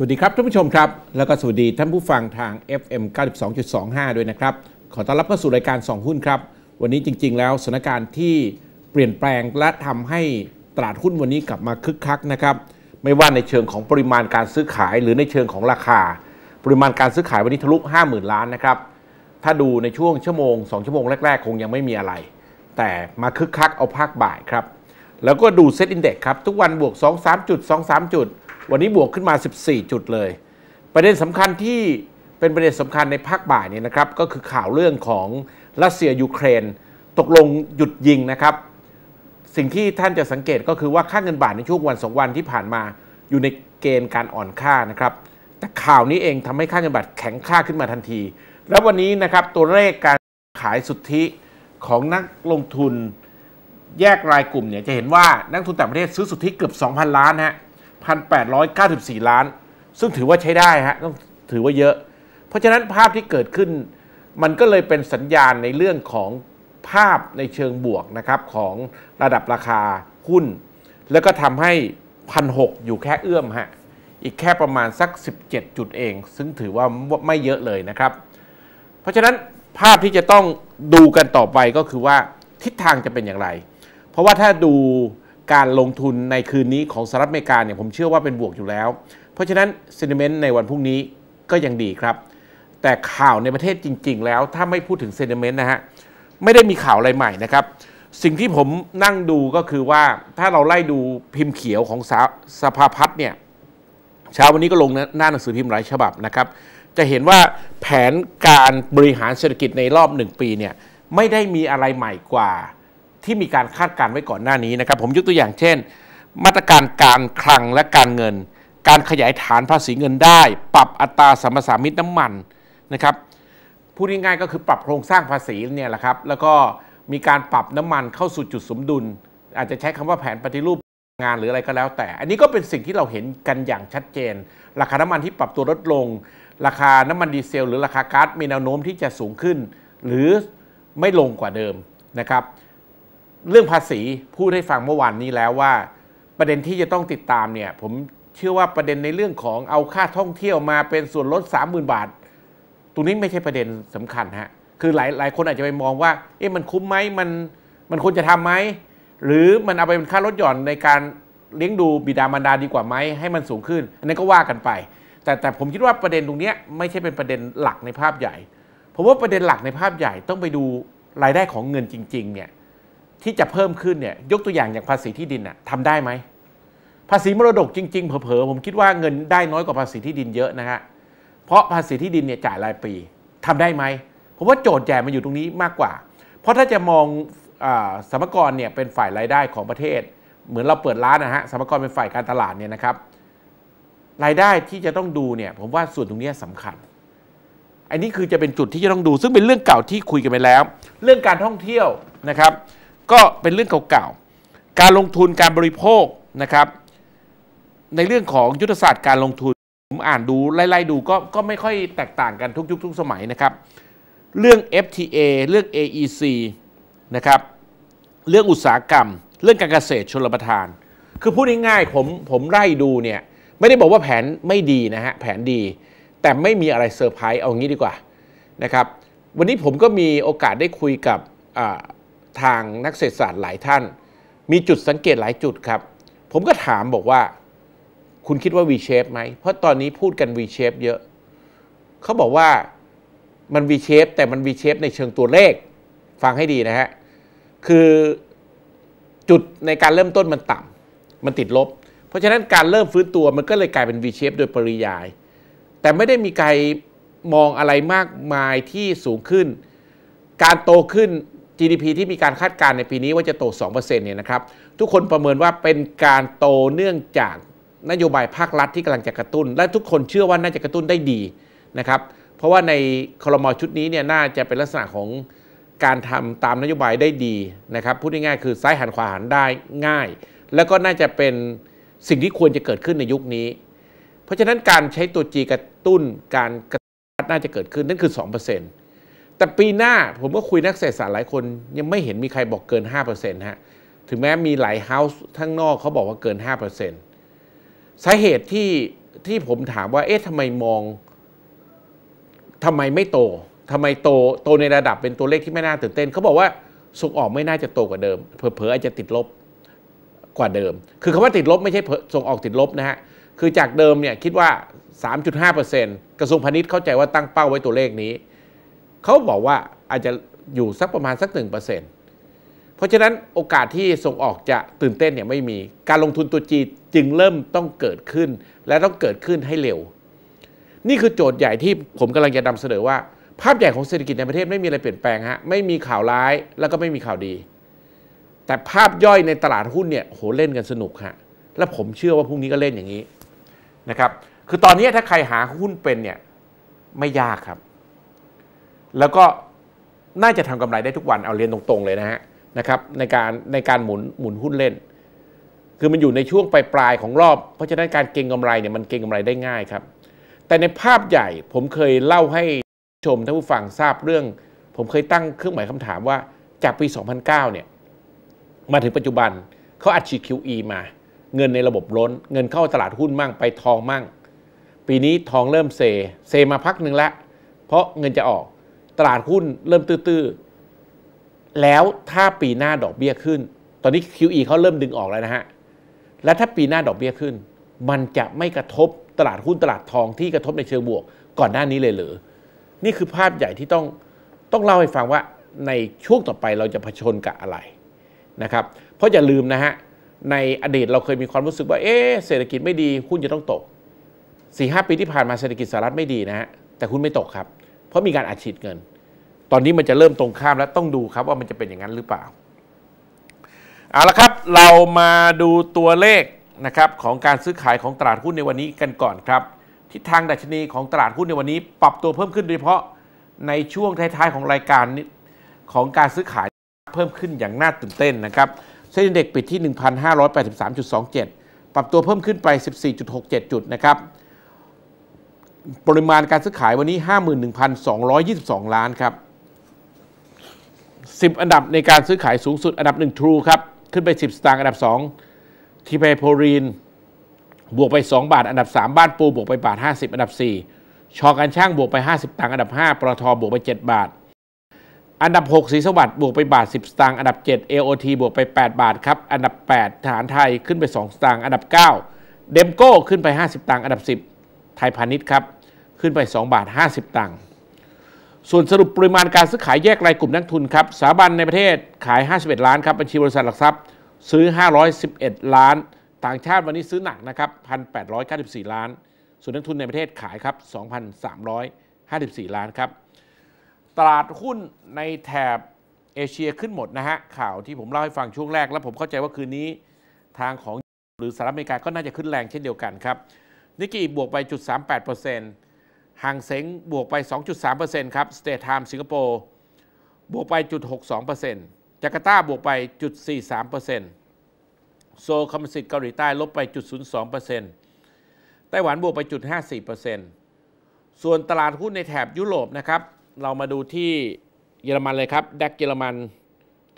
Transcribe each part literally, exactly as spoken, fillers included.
สวัสดีครับท่านผู้ชมครับแล้วก็สวัสดีท่านผู้ฟังทาง เอฟ เอ็ม เก้าสิบสองจุดสองห้า ด้วยนะครับขอต้อนรับเข้าสู่รายการสองหุ้นครับวันนี้จริงๆแล้วสถานการณ์ที่เปลี่ยนแปลงและทำให้ตลาดหุ้นวันนี้กลับมาคึกคักนะครับไม่ว่าในเชิงของปริมาณการซื้อขายหรือในเชิงของราคาปริมาณการซื้อขายวันนี้ทะลุ ห้าหมื่น ล้านนะครับถ้าดูในช่วงชั่วโมงสองชั่วโมงแรกๆคงยังไม่มีอะไรแต่มาคึกคักเอาภาคบ่ายครับแล้วก็ดูเซ็ตอินเด็กซ์ครับทุกวันบวก สองจุดสาม จุด สองจุดสาม จุดวันนี้บวกขึ้นมาสิบสี่จุดเลยประเด็นสำคัญที่เป็นประเด็นสำคัญในภาคบ่ายเนี่ยนะครับก็คือข่าวเรื่องของรัสเซียยูเครนตกลงหยุดยิงนะครับสิ่งที่ท่านจะสังเกตก็คือว่าค่าเงินบาทในช่วงวันสองวันที่ผ่านมาอยู่ในเกณฑ์การอ่อนค่านะครับแต่ข่าวนี้เองทำให้ค่าเงินบาทแข็งค่าขึ้นมาทันทีและวันนี้นะครับตัวเลขการขายสุทธิของนักลงทุนแยกรายกลุ่มเนี่ยจะเห็นว่านักทุนต่างประเทศซื้อสุทธิเกือบ สองพัน ล้านฮะหนึ่งพันแปดร้อยเก้าสิบสี่ ล้านซึ่งถือว่าใช้ได้ฮะต้องถือว่าเยอะเพราะฉะนั้นภาพที่เกิดขึ้นมันก็เลยเป็นสัญญาณในเรื่องของภาพในเชิงบวกนะครับของระดับราคาหุ้นแล้วก็ทำให้ หนึ่งพันหกร้อย อยู่แค่เอื้อมฮะอีกแค่ประมาณสักสิบเจ็ดจุดเองซึ่งถือว่าไม่เยอะเลยนะครับเพราะฉะนั้นภาพที่จะต้องดูกันต่อไปก็คือว่าทิศทางจะเป็นอย่างไรเพราะว่าถ้าดูการลงทุนในคืนนี้ของสหรัฐอเมริกาเนี่ยผมเชื่อว่าเป็นบวกอยู่แล้วเพราะฉะนั้นเซนติเมนต์ในวันพรุ่งนี้ก็ยังดีครับแต่ข่าวในประเทศจริงๆแล้วถ้าไม่พูดถึงเซนติเมนต์นะฮะไม่ได้มีข่าวอะไรใหม่นะครับสิ่งที่ผมนั่งดูก็คือว่าถ้าเราไล่ดูพิมพ์เขียวของสภาพัฒน์เนี่ยเช้าวันนี้ก็ลงหน้าหนังสือพิมพ์หลายฉบับนะครับจะเห็นว่าแผนการบริหารเศรษฐกิจในรอบหนึ่งปีเนี่ยไม่ได้มีอะไรใหม่กว่าที่มีการคาดการไว้ก่อนหน้านี้นะครับผมยกตัวอย่างเช่นมาตรการการคลังและการเงินการขยายฐานภาษีเงินได้ปรับอัตราสัมปทานมิตรน้ำมันนะครับพูดง่ายๆก็คือปรับโครงสร้างภาษีเนี่ยแหละครับแล้วก็มีการปรับน้ำมันเข้าสู่จุดสมดุลอาจจะใช้คำว่าแผนปฏิรูปงานหรืออะไรก็แล้วแต่อันนี้ก็เป็นสิ่งที่เราเห็นกันอย่างชัดเจนราคาน้ำมันที่ปรับตัวลดลงราคาน้ำมันดีเซลหรือราคาก๊าซมีแนวโน้มที่จะสูงขึ้นหรือไม่ลงกว่าเดิมนะครับเรื่องภาษีพูดให้ฟังเมื่อวานนี้แล้วว่าประเด็นที่จะต้องติดตามเนี่ยผมเชื่อว่าประเด็นในเรื่องของเอาค่าท่องเที่ยวมาเป็นส่วนลด สามหมื่น บาทตรงนี้ไม่ใช่ประเด็นสำคัญฮะคือหลายหลายคนอาจจะไปมองว่าเอ๊ะมันคุ้มไหมมันมันควรจะทำไหมหรือมันเอาไปเป็นค่าลดหย่อนในการเลี้ยงดูบิดามารดาดีกว่าไหมให้มันสูงขึ้นอันนี้ก็ว่ากันไปแต่แต่ผมคิดว่าประเด็นตรงนี้ไม่ใช่เป็นประเด็นหลักในภาพใหญ่ผมว่าประเด็นหลักในภาพใหญ่ต้องไปดูรายได้ของเงินจริงๆเนี่ยที่จะเพิ่มขึ้นเนี่ยยกตัวอย่างอย่างภาษีที่ดินน่ะทำได้ไหมภาษีมรดกจริงๆเผลอๆผมคิดว่าเงินได้น้อยกว่าภาษีที่ดินเยอะนะฮะเพราะภาษีที่ดินเนี่ยจ่ายรายปีทำได้ไหมผมว่าโจทย์ใหญ่มันอยู่ตรงนี้มากกว่าเพราะถ้าจะมองสมกรเนี่ยเป็นฝ่ายรายได้ของประเทศเหมือนเราเปิดร้านนะฮะสมกรเป็นฝ่ายการตลาดเนี่ยนะครับรายได้ที่จะต้องดูเนี่ยผมว่าส่วนตรงนี้สำคัญอันนี้คือจะเป็นจุดที่จะต้องดูซึ่งเป็นเรื่องเก่าที่คุยกันไปแล้วเรื่องการท่องเที่ยวนะครับก็เป็นเรื่องเก่าๆการลงทุนการบริโภคนะครับในเรื่องของยุทธศาสตร์การลงทุนผมอ่านดูไล่ๆดูก็ก็ไม่ค่อยแตกต่างกันทุกยุคทุกสมัยนะครับเรื่อง เอฟ ที เอ เรื่อง เอ อี ซี นะครับเรื่องอุตสาหกรรมเรื่องการเกษตรชลประทานคือพูดง่ายๆผมผมไล่ดูเนี่ยไม่ได้บอกว่าแผนไม่ดีนะฮะแผนดีแต่ไม่มีอะไรเซอร์ไพรส์เอางี้ดีกว่านะครับวันนี้ผมก็มีโอกาสได้คุยกับทางนักเศรษฐศาสตร์หลายท่านมีจุดสังเกตหลายจุดครับผมก็ถามบอกว่าคุณคิดว่า วี เชฟ ไหมเพราะตอนนี้พูดกัน วี เชฟ เยอะเขาบอกว่ามัน วี เชฟ แต่มัน วี เชฟ ในเชิงตัวเลขฟังให้ดีนะฮะคือจุดในการเริ่มต้นมันต่ำมันติดลบเพราะฉะนั้นการเริ่มฟื้นตัวมันก็เลยกลายเป็น วี เชฟ โดยปริยายแต่ไม่ได้มีใครมองอะไรมากมายที่สูงขึ้นการโตขึ้นจี ดี พี ที่มีการคาดการณ์ในปีนี้ว่าจะโต สองเปอร์เซ็นต์ เนี่ยนะครับทุกคนประเมินว่าเป็นการโตเนื่องจากนโยบายภาครัฐที่กำลังจะกระตุ้นและทุกคนเชื่อว่าน่าจะกระตุ้นได้ดีนะครับเพราะว่าในครม.ชุดนี้เนี่ยน่าจะเป็นลักษณะของการทำตามนโยบายได้ดีนะครับพูดง่ายๆคือซ้ายหันขวาหันได้ง่ายแล้วก็น่าจะเป็นสิ่งที่ควรจะเกิดขึ้นในยุคนี้เพราะฉะนั้นการใช้ตัว G กระตุ้นการกระตุ้นน่าจะเกิดขึ้นนั่นคือ สองเปอร์เซ็นต์แต่ปีหน้าผมก็คุยนักเศรษฐศาสตร์หลายคนยังไม่เห็นมีใครบอกเกิน ห้าเปอร์เซ็นต์ ฮะถึงแม้มีหลายเฮ้าส์ทั้งนอกเขาบอกว่าเกิน ห้าเปอร์เซ็นต์ สาเหตุที่ ที่ผมถามว่าเอ๊ะทำไมมองทำไมไม่โตทำไมโตโตในระดับเป็นตัวเลขที่ไม่น่าตื่นเต้นเขาบอกว่าส่งออกไม่น่าจะโตกว่าเดิมเผลอๆอาจจะติดลบกว่าเดิมคือคำว่าติดลบไม่ใช่ส่งออกติดลบนะฮะคือจากเดิมเนี่ยคิดว่า สามจุดห้าเปอร์เซ็นต์ กระทรวงพาณิชย์เข้าใจว่าตั้งเป้าไว้ตัวเลขนี้เขาบอกว่าอาจจะอยู่สักประมาณสัก หนึ่งเปอร์เซ็นต์ เพราะฉะนั้นโอกาสที่ส่งออกจะตื่นเต้นเนี่ยไม่มีการลงทุนตัวจีจึงเริ่มต้องเกิดขึ้นและต้องเกิดขึ้นให้เร็วนี่คือโจทย์ใหญ่ที่ผมกำลังจะนำเสนอว่าภาพใหญ่ของเศรษฐกิจในประเทศไม่มีอะไรเปลี่ยนแปลงฮะไม่มีข่าวร้ายแล้วก็ไม่มีข่าวดีแต่ภาพย่อยในตลาดหุ้นเนี่ยโหเล่นกันสนุกฮะและผมเชื่อว่าพรุ่งนี้ก็เล่นอย่างนี้นะครับคือตอนนี้ถ้าใครหาหุ้นเป็นเนี่ยไม่ยากครับแล้วก็น่าจะทำกำไรได้ทุกวันเอาเรียนตรงๆเลยนะฮะนะครับในการในการหมุนหมุนหุ้นเล่นคือมันอยู่ในช่วงปลายปลายของรอบเพราะฉะนั้นการเก็งกำไรเนี่ยมันเก็งกำไรได้ง่ายครับแต่ในภาพใหญ่ผมเคยเล่าให้ชมท่านผู้ฟังทราบเรื่องผมเคยตั้งเครื่องหมายคำถามว่าจากปีสองพันเก้าเนี่ยมาถึงปัจจุบันเขาอัดฉีด คิว อี มาเงินในระบบล้นเงินเข้าตลาดหุ้นมั่งไปทองมั่งปีนี้ทองเริ่มเซเซมาพักหนึ่งแล้วเพราะเงินจะออกตลาดหุ้นเริ่มตื้อๆแล้วถ้าปีหน้าดอกเบี้ยขึ้นตอนนี้ คิว อี เขาเริ่มดึงออกแล้วนะฮะและถ้าปีหน้าดอกเบี้ยขึ้นมันจะไม่กระทบตลาดหุ้นตลาดทองที่กระทบในเชิงบวกก่อนหน้านี้เลยหรือนี่คือภาพใหญ่ที่ต้องต้องเล่าให้ฟังว่าในช่วงต่อไปเราจะเผชิญกับอะไรนะครับเพราะอย่าลืมนะฮะในอดีตเราเคยมีความรู้สึกว่าเอ๊ะเศรษฐกิจไม่ดีหุ้นจะต้องตก สี่ห้า ปีที่ผ่านมาเศรษฐกิจสหรัฐไม่ดีนะฮะแต่หุ้นไม่ตกครับเพราะมีการอัดฉีดเงินตอนนี้มันจะเริ่มตรงข้ามแล้วต้องดูครับว่ามันจะเป็นอย่างนั้นหรือเปล่าเอาละครับเรามาดูตัวเลขนะครับของการซื้อขายของตลาดหุ้นในวันนี้กันก่อนครับทิศทางดัชนีของตลาดหุ้นในวันนี้ปรับตัวเพิ่มขึ้นโดยเฉพาะในช่วงท้ายๆของรายการของการซื้อขายเพิ่มขึ้นอย่างน่าตื่นเต้นนะครับเซ็นเด็กปิดที่ หนึ่งพันห้าร้อยแปดสิบสามจุดสองเจ็ด ปรับตัวเพิ่มขึ้นไป สิบสี่จุดหกเจ็ด จุดนะครับปริมาณการซื้อขายวันนี้ ห้าหมื่นหนึ่งพันสองร้อยยี่สิบสอง ล้านครับสิบอันดับในการซื้อขายสูงสุดอันดับหนึ่ง True ครับขึ้นไปสิบสตางค์อันดับสองทีเพโพลีนบวกไปสองบาทอันดับสามบ้านปูบวกไปบาทห้าสิบอันดับสี่ชอการช่างบวกไปห้าสิบตังค์อันดับห้าปตทบวกไปเจ็ดบาทอันดับหกศรีสวัสดิ์บวกไปบาทสิบสตางค์อันดับเจ็ด เอ โอ ที บวกไปแปดบาทครับอันดับแปดทหารไทยขึ้นไปสองสตางค์อันดับเก้าเดมโก้ขึ้นไปห้าสิบตังค์อันดับสิบไทยพาณิชย์ครับขึ้นไปสองบาทห้าสิบตังค์ส่วนสรุปปริมาณการซื้อขายแยกรายกลุ่มนักทุนครับสถาบันในประเทศขายห้าสิบเอ็ดล้านครับบัญชีบริษัทหลักทรัพย์ซื้อห้าร้อยสิบเอ็ดล้านต่างชาติวันนี้ซื้อหนักนะครับ หนึ่งพันแปดร้อยเก้าสิบสี่ ล้านส่วนนักทุนในประเทศขายครับ สองพันสามร้อยห้าสิบสี่ ล้านครับตลาดหุ้นในแถบเอเชียขึ้นหมดนะฮะข่าวที่ผมเล่าให้ฟังช่วงแรกแล้วผมเข้าใจว่าคืนนี้ทางของหรือสหรัฐอเมริกาก็น่าจะขึ้นแรงเช่นเดียวกันครับนิกเกอิบวกไป จุดสามแปดเปอร์เซ็นต์ หังเส็งบวกไป สองจุดสามเปอร์เซ็นต์ ครับสเตทไทม์สิงคโปร์บวกไป จุดหกสองเปอร์เซ็นต์ จาการ์ตาบวกไป จุดสี่สามเปอร์เซ็นต์โซลคอมโพสิตเกาหลีใต้ลบไป จุดศูนย์สองเปอร์เซ็นต์ ไต้หวันบวกไป จุดห้าสี่เปอร์เซ็นต์ ส่วนตลาดหุ้นในแถบยุโรปนะครับเรามาดูที่เยอรมันเลยครับแดกเยอรมัน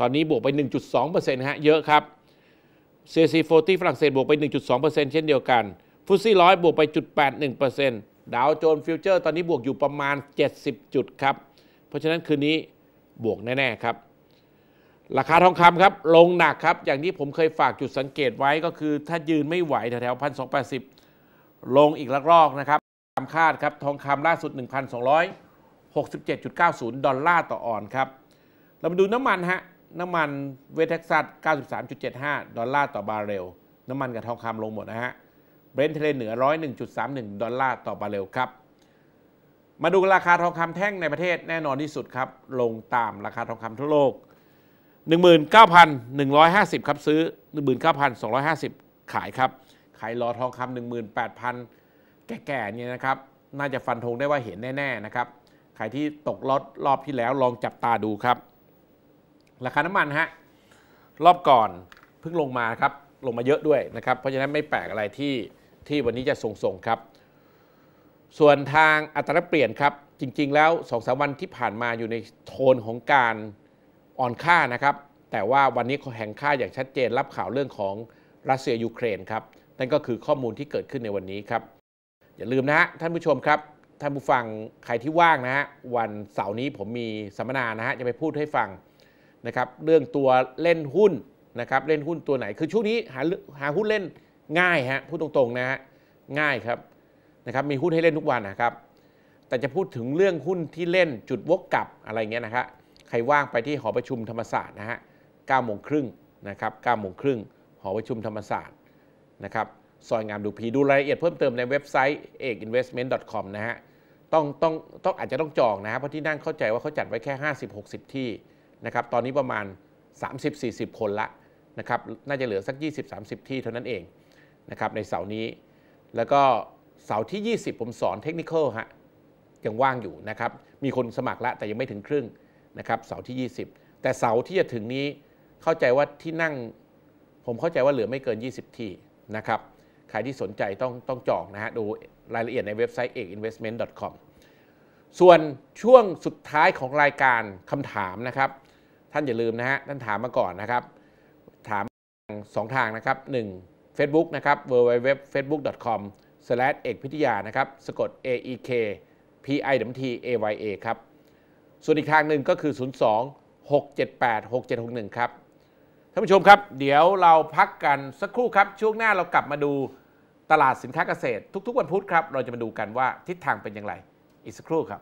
ตอนนี้บวกไป หนึ่งจุดสองเปอร์เซ็นต์ ฮะเยอะครับ ซี ซี สี่สิบ ฝรั่งเศสบวกไป หนึ่งจุดสองเปอร์เซ็นต์ เช่นเดียวกันฟุตซี่หนึ่งร้อยบวกไป จุดแปดหนึ่งเปอร์เซ็นต์ ดาวโจนส์ฟิวเจอร์ตอนนี้บวกอยู่ประมาณเจ็ดสิบจุดครับเพราะฉะนั้นคืนนี้บวกแน่ๆครับราคาทองคำครับลงหนักครับอย่างที่ผมเคยฝากจุดสังเกตไว้ก็คือถ้ายืนไม่ไหวแถวๆ หนึ่งพันสองร้อยแปดสิบ ลงอีกละรอกนะครับตามคาดครับทองคำล่าสุด หนึ่งพันสองร้อยหกสิบเจ็ดจุดเก้าศูนย์ ดอลลาร์ต่อออนซ์ครับเรามาดูน้ำมันฮะน้ำมันเวสเท็กซัส เก้าสิบสามจุดเจ็ดห้า ดอลลาร์ต่อบาร์เรลน้ำมันกับทองคำลงหมดนะฮะเบรนท์เทเลเหนือ หนึ่งร้อยเอ็ดจุดสามหนึ่ง ดอลลาร์ต่อบาร์เรลครับมาดูราคาทองคำแท่งในประเทศแน่นอนที่สุดครับลงตามราคาทองคำทั่วโลกหนึ่งหมื่นเก้าพันหนึ่งร้อยห้าสิบ ครับซื้อ หนึ่งหมื่นเก้าพันสองร้อยห้าสิบ ขายครับขายรอทองคำ หนึ่งหมื่นแปดพัน แก่ๆเนี่ยนะครับน่าจะฟันธงได้ว่าเห็นแน่ๆนะครับใครที่ตกล็อตรอบที่แล้วลองจับตาดูครับราคาน้ำมันฮะรอบก่อนเพิ่งลงมาครับลงมาเยอะด้วยนะครับเพราะฉะนั้นไม่แปลกอะไรที่ที่วันนี้จะส่งๆครับส่วนทางอัตราเปลี่ยนครับจริงๆแล้ว สองสาม วันที่ผ่านมาอยู่ในโทนของการอ่อนค่านะครับแต่ว่าวันนี้แห่งค่าอย่างชัดเจนรับข่าวเรื่องของรัสเซียยูเครนครับนั่นก็คือข้อมูลที่เกิดขึ้นในวันนี้ครับ อย่าลืมนะฮะท่านผู้ชมครับท่านผู้ฟังใครที่ว่างนะฮะวันเสาร์นี้ผมมีสัมมนานะฮะจะไปพูดให้ฟังนะครับเรื่องตัวเล่นหุ้นนะครับเล่นหุ้นตัวไหนคือช่วงนี้หาหาหุ้นเล่นง่ายฮะพูดตรงๆนะฮะง่ายครับนะครับมีหุ้นให้เล่นทุกวันนะครับแต่จะพูดถึงเรื่องหุ้นที่เล่นจุดวกกลับอะไรเงี้ยนะครับใครว่างไปที่หอประชุมธรรมศาสตร์นะฮะเก้าโมงครึ่งนะครับเก้าโมงครึ่งหอประชุมธรรมศาสตร์นะครับซอยงามดูพีดูรายละเอียดเพิ่มเติมในเว็บไซต์เอกอินเวสท์เมนท์ ดอท คอม นะฮะต้องต้องต้องอาจจะต้องจองนะฮะเพราะที่นั่งเข้าใจว่าเขาจัดไว้แค่ ห้าสิบถึงหกสิบ ที่นะครับตอนนี้ประมาณ สามสิบถึงสี่สิบ คนละนะครับน่าจะเหลือสัก ยี่สิบถึงสามสิบ ที่เท่านั้นเองนะครับในเสาร์นี้แล้วก็เสาร์ที่ยี่สิบผมสอนเทคนิคอลฮะยังว่างอยู่นะครับมีคนสมัครละแต่ยังไม่ถึงครึ่งนะครับเสาร์ที่ยี่สิบแต่เสาร์ที่จะถึงนี้เข้าใจว่าที่นั่งผมเข้าใจว่าเหลือไม่เกินยี่สิบที่นะครับใครที่สนใจต้องต้องจองนะฮะดูรายละเอียดในเว็บไซต์ เอกอินเวสท์เมนท์ ดอท คอม ส่วนช่วงสุดท้ายของรายการคำถามนะครับท่านอย่าลืมนะฮะท่านถามมาก่อนนะครับถามสองทางนะครับหนึ่ง Facebook นะครับ ดับเบิลยู ดับเบิลยู ดับเบิลยู ดอท เฟซบุ๊ก ดอท คอม สแลช เอกพิทยานะครับสะกด เอ อี เค พี ไอ ที เอ วาย เอ ครับส่วนอีกทางหนึ่งก็คือศูนย์ สอง หก เจ็ด แปด หก เจ็ด หก หนึ่งครับท่านผู้ชมครับเดี๋ยวเราพักกันสักครู่ครับช่วงหน้าเรากลับมาดูตลาดสินค้าเกษตรทุกๆวันพุธครับเราจะมาดูกันว่าทิศทางเป็นอย่างไรอีกสักครู่ครับ